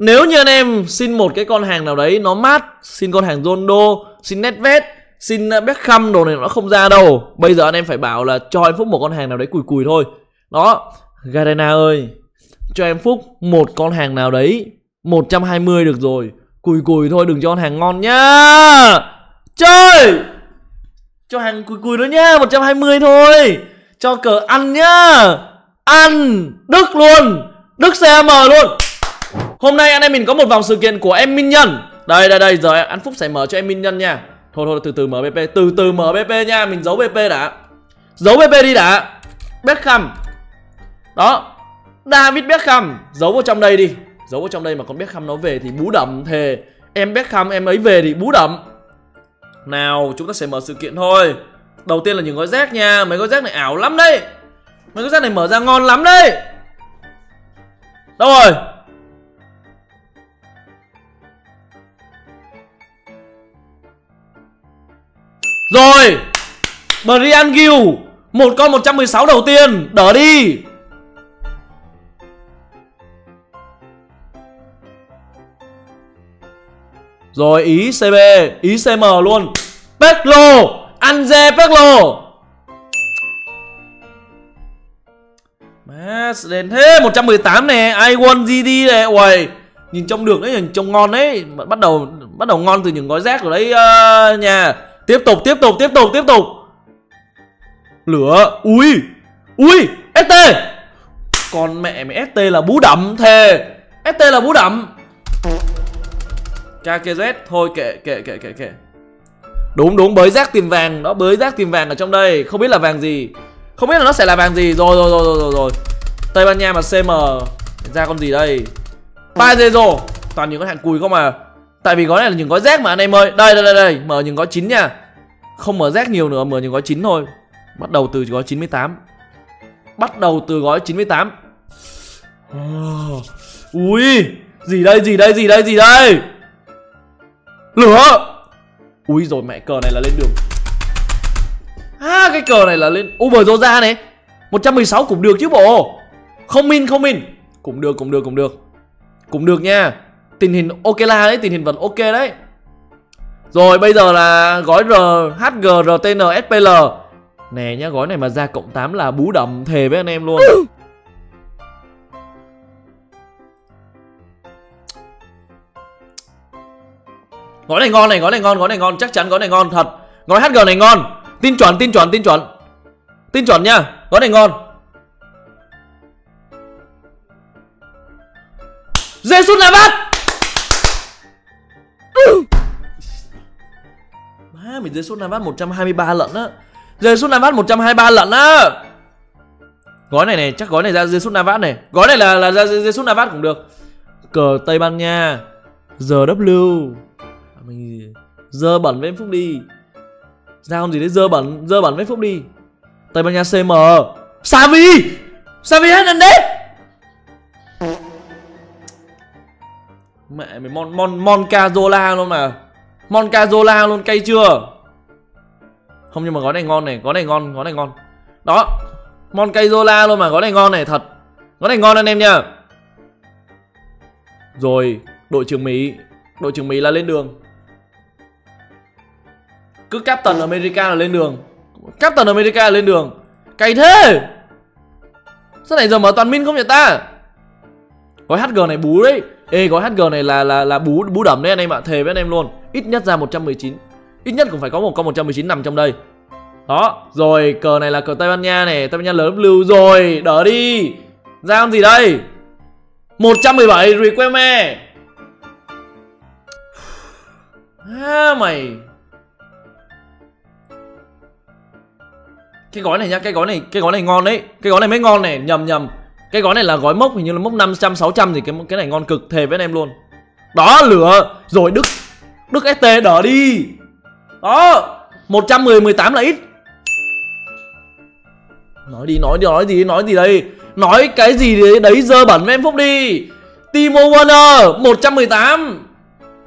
Nếu như anh em xin một cái con hàng nào đấy nó mát, xin con hàng Zondo, xin NetVet, xin Beckham đồ này nó không ra đâu. Bây giờ anh em phải bảo là cho anh Phúc một con hàng nào đấy cùi cùi thôi. Đó, Garena ơi, cho em Phúc một con hàng nào đấy 120 được rồi, cùi cùi thôi, đừng cho con hàng ngon nhá. Chơi cho hàng cùi cùi nữa nhá, 120 thôi. Cho cờ ăn nhá, ăn Đức luôn, Đức CM luôn. Hôm nay anh em mình có một vòng sự kiện của em Minh Nhân. Đây, giờ anh Phúc sẽ mở cho em Minh Nhân nha. Thôi, từ từ mở BP, từ từ mở BP nha. Mình giấu BP đã, giấu BP đi đã. Beckham. Đó, David Beckham. Giấu vào trong đây đi, giấu vào trong đây. Mà con Beckham nó về thì bú đậm, thề. Em Beckham em ấy về thì bú đậm. Nào, chúng ta sẽ mở sự kiện thôi. Đầu tiên là những gói rác nha. Mấy gói rác này ảo lắm đấy. Mấy gói rác này mở ra ngon lắm đấy. Đâu rồi? Rồi, Brian Gill. Một con 116 đầu tiên. Đỡ đi. Rồi, ý CB, ý CM luôn. Peklo, Anze Peklo. Má, đến thế. 118 nè, I won GD này. Uầy, nhìn trông được đấy, nhìn trông ngon đấy. Bắt đầu ngon từ những gói rác ở đấy nha. Tiếp tục. Lửa. Ui, ST. Con mẹ mày, ST là bú đậm, thề. ST là bú đậm. KKZ. Thôi kệ. Đúng, bới rác tìm vàng. Đó, bới rác tìm vàng ở trong đây. Không biết là vàng gì, không biết là nó sẽ là vàng gì. Rồi. Tây Ban Nha mà CM ra con gì đây? Pazero. Toàn những cái hạng cùi không à. Tại vì gói này là những gói rác mà anh em ơi. Đây, mở những gói chín nha. Không mở rác nhiều nữa, mở những gói chín thôi. Bắt đầu từ gói 98. Ui, gì đây. Lửa. Ui rồi mẹ, cờ này là lên đường. Cái cờ này là lên Uber Rosa này. 116 cũng được chứ bộ. Không min. Cũng được nha. Tình hình ok là đấy, tình hình vẫn ok đấy. Rồi bây giờ là gói RHGRTNSPL nè nhá, gói này mà ra cộng 8 là bú đậm, thề với anh em luôn. Gói này ngon, chắc chắn gói này ngon thật. Gói HG này ngon, tin chuẩn nha, gói này ngon. Jesus Navas. Má, mình Jesus Navas 123 lận á. Jesus Navas 123 lận á. Gói này này, chắc gói này ra Jesus Navas này. Gói này là ra Jesus Navas cũng được. Cờ Tây Ban Nha. GW. Mình dơ bẩn với em Phúc đi. Ra con gì đấy dơ bẩn với Phúc đi. Tây Ban Nha CM. Xavi Hernandez. Mẹ mày, Moncazola luôn mà. Moncazola luôn, cay chưa? Không, nhưng mà gói này ngon này, gói này ngon. Đó, Moncazola luôn mà, gói này ngon này thật. Gói này ngon anh em nha. Rồi, đội trưởng Mỹ là lên đường. Cứ Captain America là lên đường. Cay thế. Sao này giờ mở toàn min không vậy ta? Gói HG này bú đấy. Ê, gói HG này là bú đẩm đấy anh em ạ, thề với anh em luôn. Ít nhất ra 119. Ít nhất cũng phải có một con 119 nằm trong đây. Đó, rồi cờ này là cờ Tây Ban Nha này, Tây Ban Nha LW rồi, đỡ đi. Ra con gì đây? 117 Requeme. Mày. Cái gói này nha, cái gói này ngon đấy. Cái gói này mới ngon này, nhầm. Cái gói này là gói mốc, hình như là mốc 500 600 thì cái này ngon cực, thề với anh em luôn. Đó, lửa. Rồi Đức ST, đỡ đi. Đó, 110 18 là ít. Nói gì đây? Nói cái gì đấy dơ bẩn với em Phúc đi. Timo Werner 118.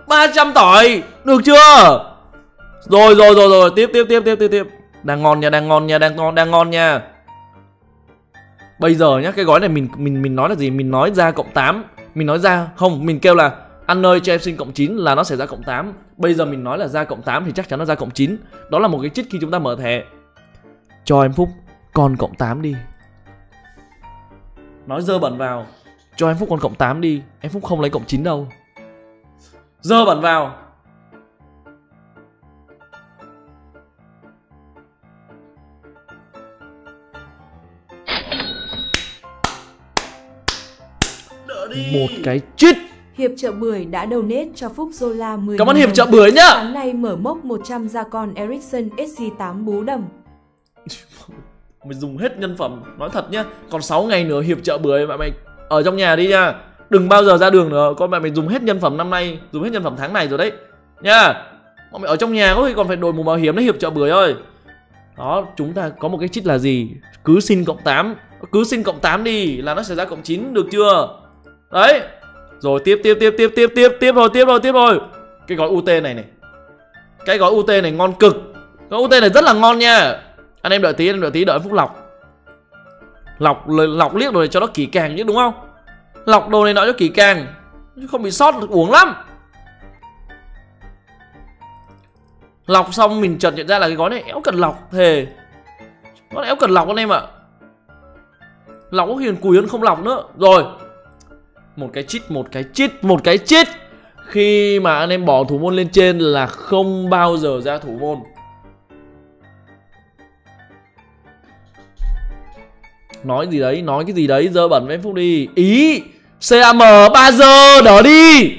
300 tỏi, được chưa? Rồi, tiếp. Đang ngon nha. Bây giờ nhá, cái gói này mình nói là gì? Mình nói ra cộng 8. mình nói ra không, mình kêu là ăn ơi cho em xin cộng 9 là nó sẽ ra cộng 8. Bây giờ mình nói là ra cộng 8 thì chắc chắn nó ra cộng 9. Đó là một cái cheat khi chúng ta mở thẻ. Cho em Phúc còn cộng 8 đi. Nói dơ bẩn vào. Cho em Phúc còn cộng 8 đi. Em Phúc không lấy cộng 9 đâu. Dơ bẩn vào. Một cái cheat. Hiệp chợ bưởi đã donate cho Phúc Zola 10. Cảm ơn Hiệp chợ bưởi nhá. Sáng nay mở mốc 100 ra con Ericsson SC8 bú đầm. Mình dùng hết nhân phẩm, nói thật nhá. Còn 6 ngày nữa Hiệp chợ bưởi, mẹ mày ở trong nhà đi nha. Đừng bao giờ ra đường nữa. Con mẹ mày dùng hết nhân phẩm năm nay, dùng hết nhân phẩm tháng này rồi đấy nha. Bọn mày ở trong nhà có khi còn phải đổi mũ bảo hiểm đấy Hiệp chợ bưởi ơi. Đó, chúng ta có một cái cheat là gì? Cứ xin cộng 8. Cứ xin cộng 8 đi là nó sẽ ra cộng 9, được chưa? Đấy. Rồi tiếp rồi. Cái gói UT này. Cái gói UT này ngon cực. Gói UT này rất là ngon nha. Anh em đợi tí, đợi Phúc lọc liếc đồ này cho nó kỹ càng chứ, đúng không? Lọc đồ này nó cho kỹ càng chứ không bị sót được uống lắm. Lọc xong mình chợt nhận ra là cái gói này éo cần lọc thề. Gói này éo cần lọc anh em ạ. Lọc có hiền cùi hơn không lọc nữa. Rồi. Một cái cheat. Khi mà anh em bỏ thủ môn lên trên là không bao giờ ra thủ môn. Nói cái gì đấy, dơ bẩn với em Phúc đi. Ý, CAM 3 giờ, đỡ đi.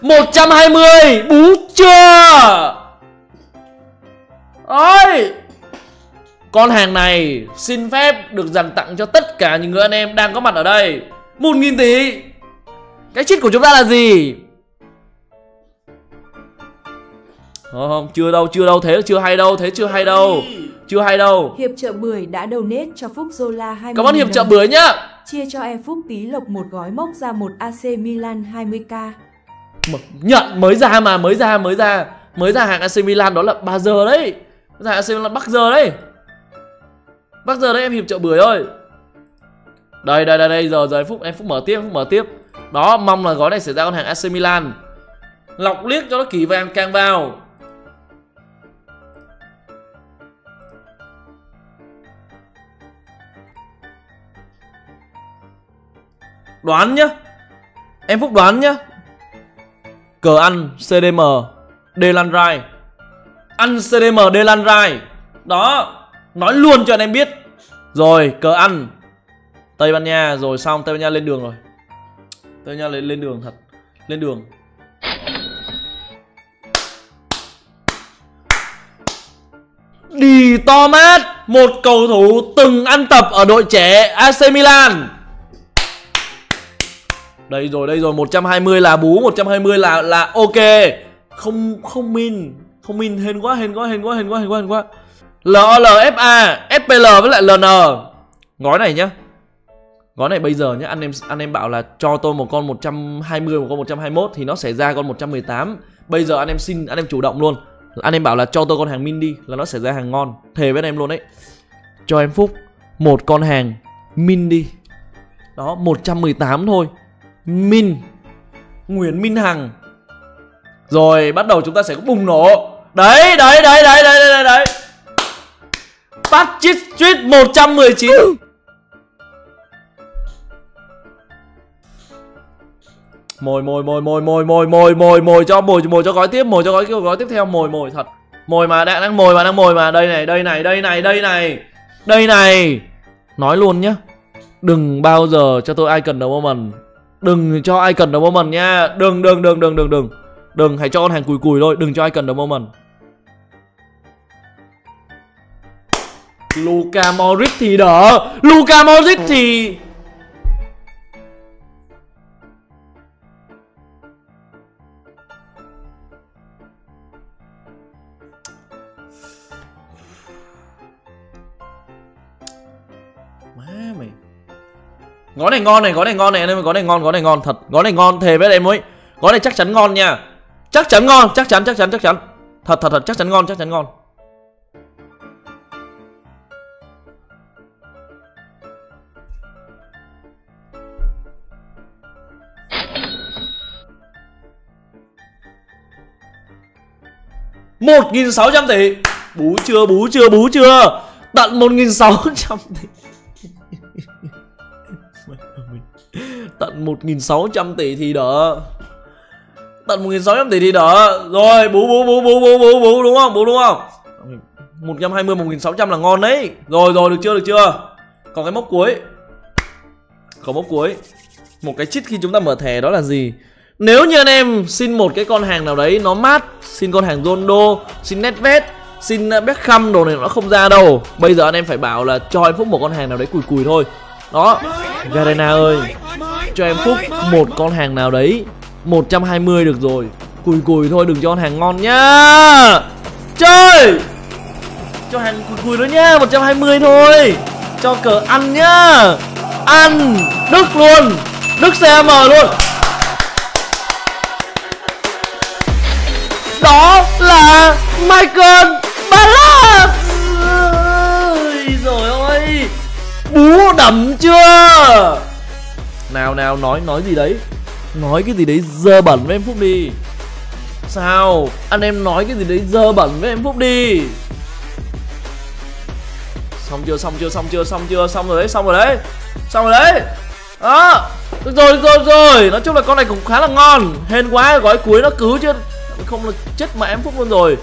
120, bú chưa. Ôi, con hàng này xin phép được dành tặng cho tất cả những người anh em đang có mặt ở đây 1.000 tỷ. Cái cheat của chúng ta là gì? Không, chưa đâu, thế chưa hay đâu. Hiệp chợ bưởi đã donate cho Phúc Zola 20. Cảm ơn Hiệp chợ bưởi nhá. Chia cho em Phúc tí lộc một gói mốc ra một AC Milan 20k. Nhận mới ra hàng AC Milan đó là 3 giờ đấy. Ra AC Milan Bắc giờ đấy em Hiệp chợ bưởi ơi. Đây giờ em Phúc mở tiếp. Đó, mong là gói này xảy ra con hàng AC Milan. Lọc liếc cho nó kỹ vàng càng vào. Đoán nhá. Em Phúc đoán nhá. Cờ ăn CDM Delanrai. Ăn CDM Delanrai. Đó, nói luôn cho anh em biết. Rồi, cờ ăn Tây Ban Nha rồi, xong Tây Ban Nha lên đường rồi. Tây Ban Nha lên đường thật. Lên đường. Đi Thomas, một cầu thủ từng ăn tập ở đội trẻ AC Milan. Đây rồi, 120 là bú, 120 là ok. Không min, hên quá. LLFA, FPL với lại LN. Gói này nhá. Gói này bây giờ nhá, anh em bảo là cho tôi một con 120, một con 121 thì nó sẽ ra con 118. Bây giờ anh em xin, anh em chủ động luôn. Anh em bảo là cho tôi con hàng min đi là nó sẽ ra hàng ngon, thề với anh em luôn đấy. Cho em Phúc một con hàng min đi. Đó, 118 thôi. Min Nguyễn Minh Hằng. Rồi bắt đầu chúng ta sẽ có bùng nổ. Đấy. Bắt chít chít 119. Mồi cho gói tiếp, mồi cho gói tiếp theo, mồi thật. Mồi mà đang mồi mà. Đây này. Nói luôn nhá. Đừng bao giờ cho tôi ai cần đầu mình. Đừng cho ai cần đầu mình nha. Đừng, hãy cho con hàng cùi thôi, đừng cho ai cần đầu mình. Luka Modrić thì má mày. Gói này ngon này anh em, gói này ngon thật. Gói này ngon thề với em ấy. Gói này chắc chắn ngon nha. Chắc chắn ngon. Thật, chắc chắn ngon. 1.600 tỷ. Bú chưa, bú chưa, bú chưa. Tận 1.600 tỷ. Tận 1.600 tỷ thì đỡ. Tận 1.600 tỷ thì đỡ. Rồi, bú đúng không? Bú đúng không? 120, 1.600 là ngon đấy. Rồi, rồi, được chưa, được chưa? Còn cái mốc cuối. Còn mốc cuối. Một cái cheat khi chúng ta mở thẻ đó là gì? Nếu như anh em xin một cái con hàng nào đấy nó mát, xin con hàng Zondo, xin NetVet, xin Beckham đồ này nó không ra đâu. Bây giờ anh em phải bảo là cho em Phúc một con hàng nào đấy cùi cùi thôi. Đó, Garena ơi, cho em Phúc một con hàng nào đấy 120 được rồi. Cùi cùi thôi, đừng cho con hàng ngon nhá. Chơi. Cho hàng cùi cùi nữa nhá, 120 thôi. Cho cờ ăn nhá. Ăn Đức luôn, Đức CM luôn. Đó là Michael Balas. Ôi rồi ơi, bú đậm chưa? Nào nào, nói gì đấy? Nói cái gì đấy dơ bẩn với em Phúc đi. Sao? Anh em nói cái gì đấy dơ bẩn với em Phúc đi. Xong chưa, xong chưa, xong chưa, xong chưa, xong rồi đấy, xong rồi đấy. Xong rồi đấy. Đó. Được rồi, được rồi, được rồi. Nói chung là con này cũng khá là ngon. Hên quá, gói cuối nó cứu chứ không là chết mẹ em Phúc luôn rồi.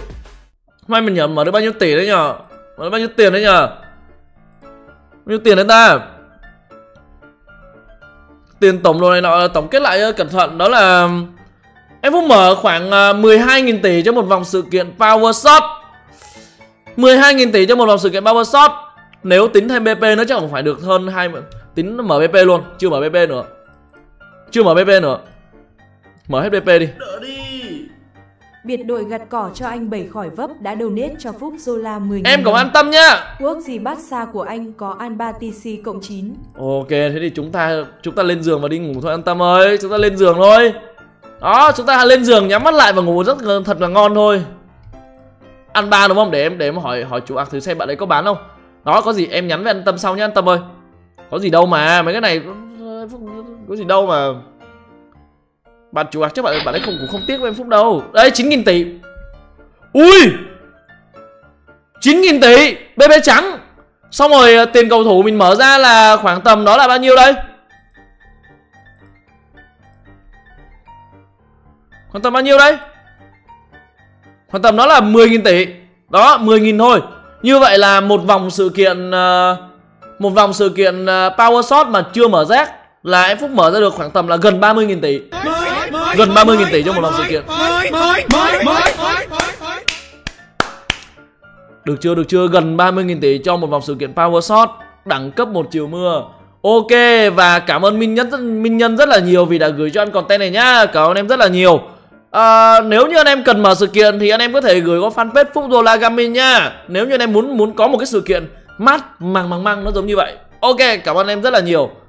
Hôm nay mình nhờ mở được bao nhiêu tỷ đấy nhờ? Mở được bao nhiêu tiền đấy nhờ? Bao nhiêu tiền đấy ta? Tiền tổng đồ này nọ, tổng kết lại cẩn thận đó là em Phúc mở khoảng 12.000 tỷ cho một vòng sự kiện Powershot. 12.000 tỷ cho một vòng sự kiện Powershot. Nếu tính thêm BP nó chắc cũng phải được hơn 20. Tính mở BP luôn, chưa mở BP nữa. Chưa mở BP nữa. Mở hết BP đi. Đỡ đi. Biệt đội gặt cỏ cho anh 7 khỏi vấp đã donate cho Phúc Zola 10.000. Em cũng an tâm nhá. Quốc gì bát xa của anh có an 3TC cộng 9. Ok, thế thì chúng ta lên giường và đi ngủ thôi, an tâm ơi, chúng ta lên giường thôi. Đó, chúng ta lên giường nhắm mắt lại và ngủ rất thật là ngon thôi. Ăn ba đúng không? Để em hỏi chú Ác thứ xem bạn ấy có bán không. Đó, có gì em nhắn với an tâm sau nhá, an tâm ơi. Có gì đâu mà, mấy cái này có gì đâu mà. Bạn chủ ác chắc bạn ấy cũng không tiếc với em Phúc đâu. Đấy, 9.000 tỷ. Ui, 9.000 tỷ BB trắng. Xong rồi tiền cầu thủ mình mở ra là khoảng tầm đó là bao nhiêu đây? Khoảng tầm bao nhiêu đây? Khoảng tầm đó là 10.000 tỷ. Đó, 10.000 thôi. Như vậy là một vòng sự kiện Powershot mà chưa mở rác là em Phúc mở ra được khoảng tầm là gần 30.000 tỷ. Gần 30.000 tỷ cho một lần sự kiện. Được chưa, được chưa? Gần 30.000 tỷ cho một vòng sự kiện Powershot, đẳng cấp một chiều mưa. Ok, và cảm ơn Minh Nhân rất là nhiều vì đã gửi cho anh content này nhá. Cảm ơn em rất là nhiều. Nếu như anh em cần mở sự kiện thì anh em có thể gửi qua fanpage Phúc Zola Gaming nhá. Nếu như anh em muốn có một cái sự kiện mát màng nó giống như vậy. Ok, cảm ơn em rất là nhiều.